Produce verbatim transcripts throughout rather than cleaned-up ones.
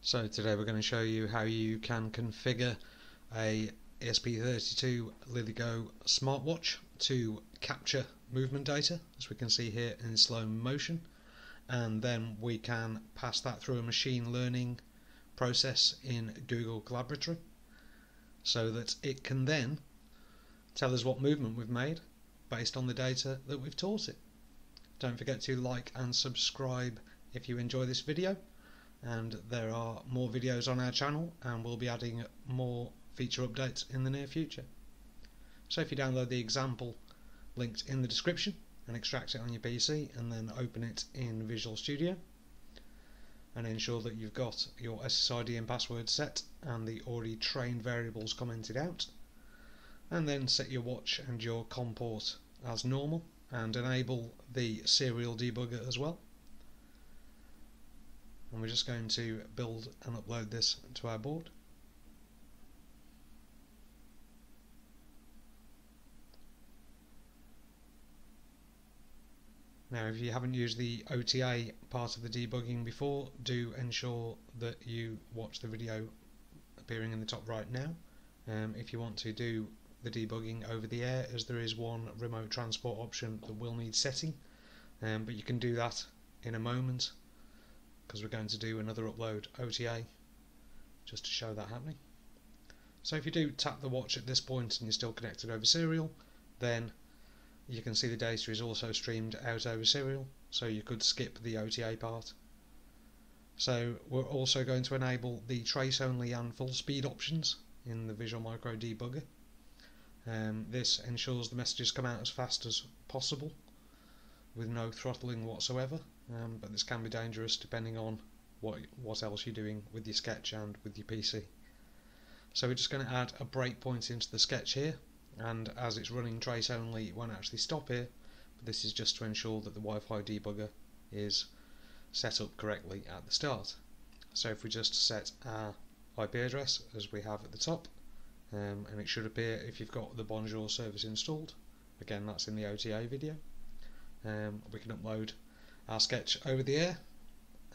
So today we're going to show you how you can configure a E S P thirty-two LilyGo smartwatch to capture movement data, as we can see here in slow motion, and then we can pass that through a machine learning process in Google Collaboratory so that it can then tell us what movement we've made based on the data that we've taught it. Don't forget to like and subscribe if you enjoy this video, and there are more videos on our channel, and we'll be adding more feature updates in the near future. So if you download the example linked in the description and extract it on your P C and then open it in Visual Studio, and ensure that you've got your S S I D and password set and the already trained variables commented out, and then set your watch and your C O M port as normal and enable the serial debugger as well. And we're just going to build and upload this to our board. Now, if you haven't used the O T A part of the debugging before, do ensure that you watch the video appearing in the top right now. Um, if you want to do the debugging over the air, as there is one remote transport option that will need setting, um, but you can do that in a moment, because we're going to do another upload O T A just to show that happening. So if you do tap the watch at this point and you're still connected over serial, then you can see the data is also streamed out over serial, so you could skip the O T A part. So we're also going to enable the trace only and full speed options in the Visual Micro debugger. Um, this ensures the messages come out as fast as possible with no throttling whatsoever, um, but this can be dangerous depending on what, what else you're doing with your sketch and with your P C. So we're just going to add a breakpoint into the sketch here, and as it's running trace only, it won't actually stop here, but this is just to ensure that the Wi-Fi debugger is set up correctly at the start. So if we just set our I P address as we have at the top, um, and it should appear if you've got the Bonjour service installed, again that's in the O T A video, um, we can upload our sketch over the air,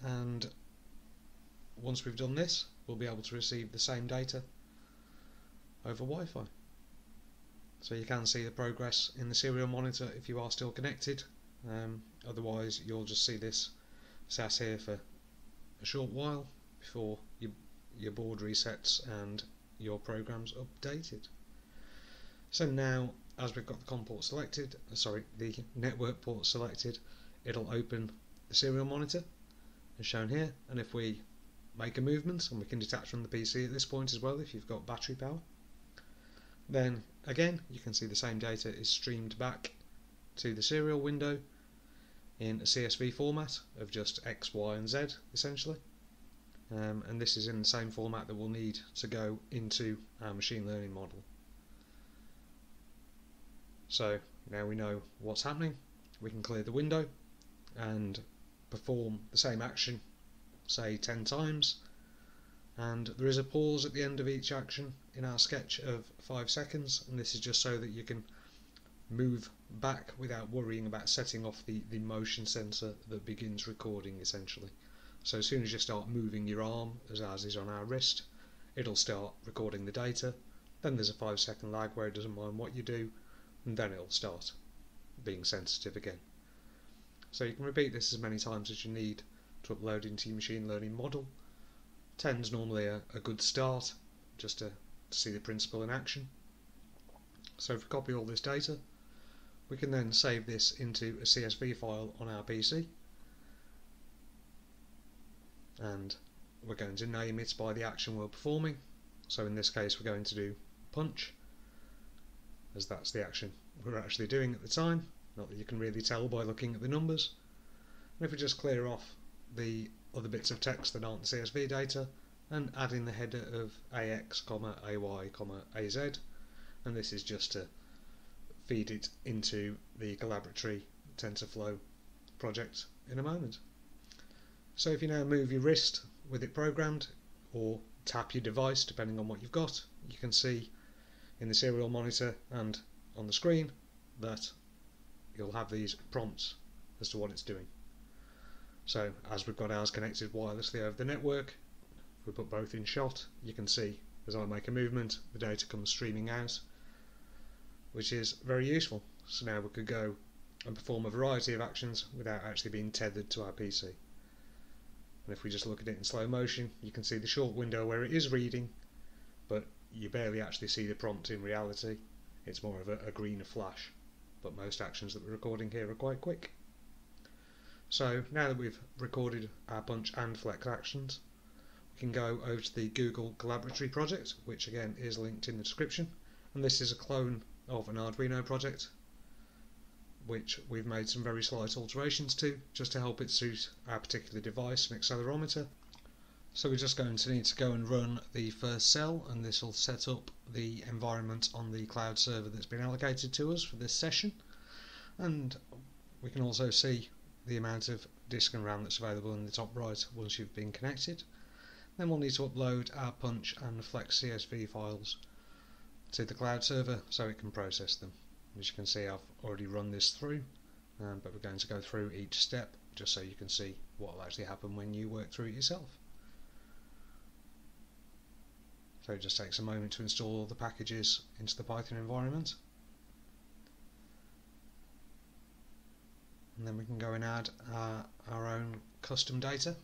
and once we've done this we'll be able to receive the same data over Wi-Fi. So you can see the progress in the serial monitor if you are still connected, um, otherwise you'll just see this sat here for a short while before you, your board resets and your program's updated. So now, as we've got the C O M port selected, sorry, the network port selected, it'll open the serial monitor as shown here, and if we make a movement, and we can detach from the P C at this point as well if you've got battery power, then again you can see the same data is streamed back to the serial window in a C S V format of just X, Y and Z essentially, um, and this is in the same format that we'll need to go into our machine learning model. So now we know what's happening, we can clear the window and perform the same action, say ten times, and there is a pause at the end of each action in our sketch of five seconds, and this is just so that you can move back without worrying about setting off the, the motion sensor that begins recording essentially. So as soon as you start moving your arm, as ours is on our wrist, it'll start recording the data, then there's a five second lag where it doesn't mind what you do, and then it'll start being sensitive again. So you can repeat this as many times as you need to upload into your machine learning model. Ten's normally a, a good start, just to, to see the principle in action. So if we copy all this data, we can then save this into a C S V file on our P C, and we're going to name it by the action we're performing. So in this case we're going to do punch, as that's the action we're actually doing at the time, not that you can really tell by looking at the numbers. And if we just clear off the other bits of text that aren't C S V data and add in the header of A X, A Y, A Z, and this is just to feed it into the Collaboratory TensorFlow project in a moment. So if you now move your wrist with it programmed, or tap your device depending on what you've got, you can see in the serial monitor and on the screen that you'll have these prompts as to what it's doing. So as we've got ours connected wirelessly over the network, We put both in shot. You can see as I make a movement, the data comes streaming out, which is very useful. So now we could go and perform a variety of actions without actually being tethered to our P C. And if we just look at it in slow motion, you can see the short window where it is reading, but you barely actually see the prompt in reality. It's more of a, a green flash, but most actions that we're recording here are quite quick. So now that we've recorded our punch and flex actions, we can go over to the Google Collaboratory project, which again is linked in the description, and this is a clone of an Arduino project which we've made some very slight alterations to just to help it suit our particular device and accelerometer. So we're just going to need to go and run the first cell, and this will set up the environment on the cloud server that's been allocated to us for this session, and we can also see the amount of disk and RAM that's available in the top right once you've been connected. Then we'll need to upload our punch and flex C S V files to the cloud server so it can process them. As you can see, I've already run this through, um, but we're going to go through each step just so you can see what will actually happen when you work through it yourself. So it just takes a moment to install all the packages into the Python environment. And then we can go and add our, our own custom data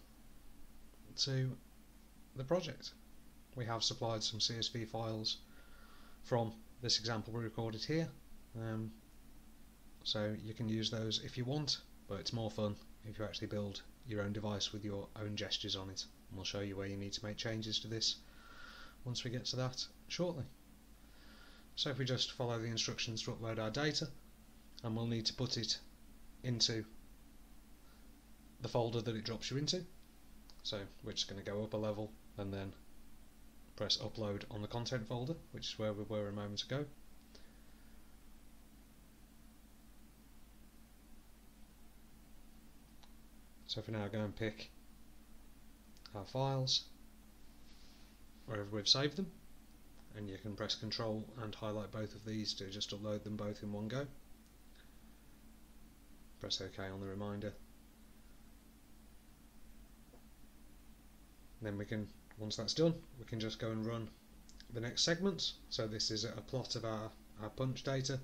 to the project. We have supplied some C S V files from this example we recorded here, um, so you can use those if you want, but it's more fun if you actually build your own device with your own gestures on it, and we'll show you where you need to make changes to this once we get to that shortly. So if we just follow the instructions to upload our data, and we'll need to put it into the folder that it drops you into, so we're just going to go up a level and then press upload on the content folder, which is where we were a moment ago. So if we now go and pick our files wherever we've saved them, and you can press Control and highlight both of these to just upload them both in one go. Press OK on the reminder. Then we can, once that's done, we can just go and run the next segments. So this is a plot of our, our punch data,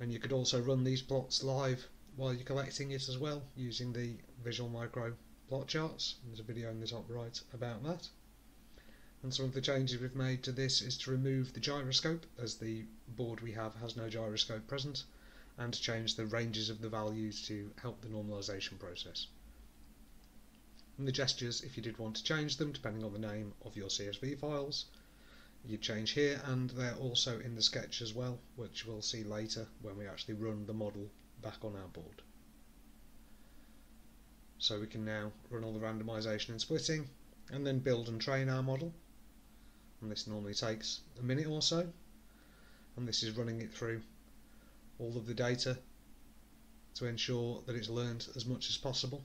and you could also run these plots live while you're collecting it as well using the Visual Micro plot charts. There's a video in the top right about that. And some of the changes we've made to this is to remove the gyroscope, as the board we have has no gyroscope present, and to change the ranges of the values to help the normalization process. And the gestures, if you did want to change them depending on the name of your C S V files, you change here, and they're also in the sketch as well, which we'll see later when we actually run the model back on our board. So we can now run all the randomization and splitting, and then build and train our model, and this normally takes a minute or so, and this is running it through all of the data to ensure that it's learned as much as possible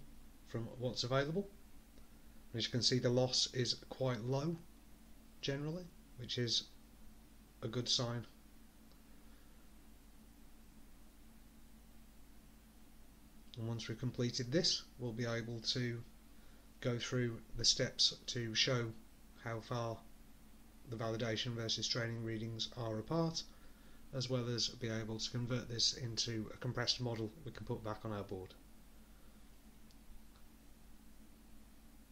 from what's available. As you can see, the loss is quite low generally, which is a good sign. And once we've completed this, we'll be able to go through the steps to show how far the validation versus training readings are apart, as well as be able to convert this into a compressed model we can put back on our board.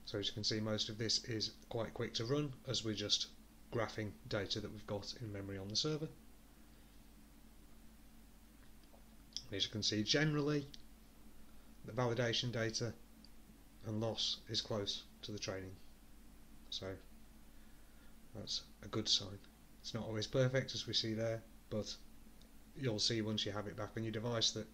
So as you can see, most of this is quite quick to run, as we're just graphing data that we've got in memory on the server. As you can see, generally the validation data and loss is close to the training, so that's a good sign. It's not always perfect, as we see there, but you'll see once you have it back on your device that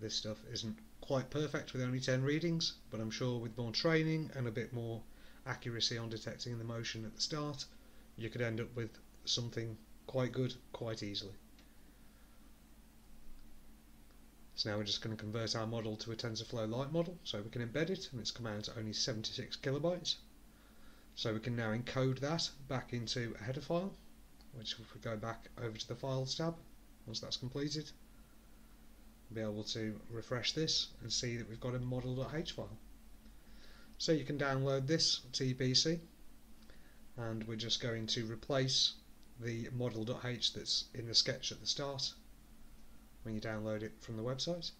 this stuff isn't quite perfect with only ten readings, but I'm sure with more training and a bit more accuracy on detecting the motion at the start, you could end up with something quite good quite easily. So now we're just going to convert our model to a TensorFlow Lite model so we can embed it, and it's come out at only seventy-six kilobytes. So we can now encode that back into a header file, which if we go back over to the Files tab, once that's completed, be able to refresh this and see that we've got a model dot h file. So you can download this to your P C and we're just going to replace the model.h that's in the sketch at the start when you download it from the website.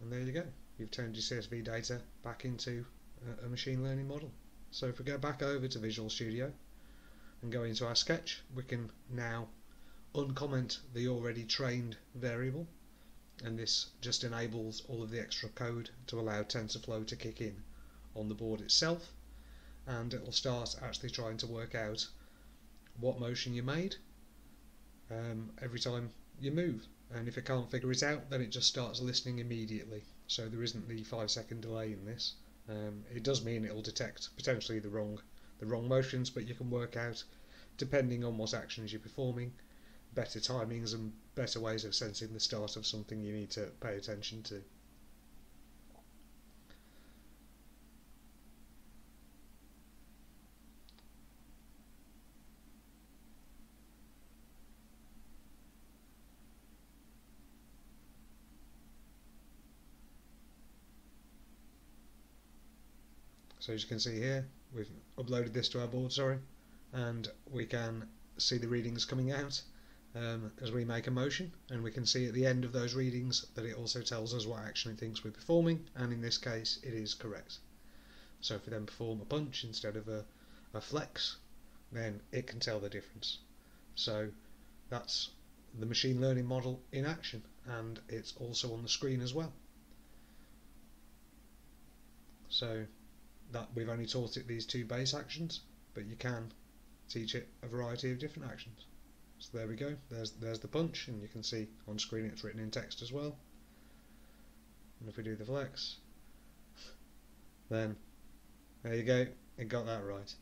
And there you go, you've turned your C S V data back into a machine learning model. So if we go back over to Visual Studio and go into our sketch, we can now uncomment the already trained variable, and this just enables all of the extra code to allow TensorFlow to kick in on the board itself, and it will start actually trying to work out what motion you made um, every time you move. And if it can't figure it out, then it just starts listening immediately, so there isn't the five second delay in this. Um, it does mean it will detect potentially the wrong the wrong motions, but you can work out, depending on what actions you're performing, better timings and better ways of sensing the start of something you need to pay attention to. So as you can see here, we've uploaded this to our board, sorry, and we can see the readings coming out um, as we make a motion, and we can see at the end of those readings that it also tells us what action it thinks we're performing, and in this case it is correct. So if we then perform a punch instead of a, a flex, then it can tell the difference. So that's the machine learning model in action, and it's also on the screen as well. So that we've only taught it these two base actions, but you can teach it a variety of different actions. So there we go, there's, there's the punch, and you can see on screen it's written in text as well. And if we do the flex, then there you go, it got that right.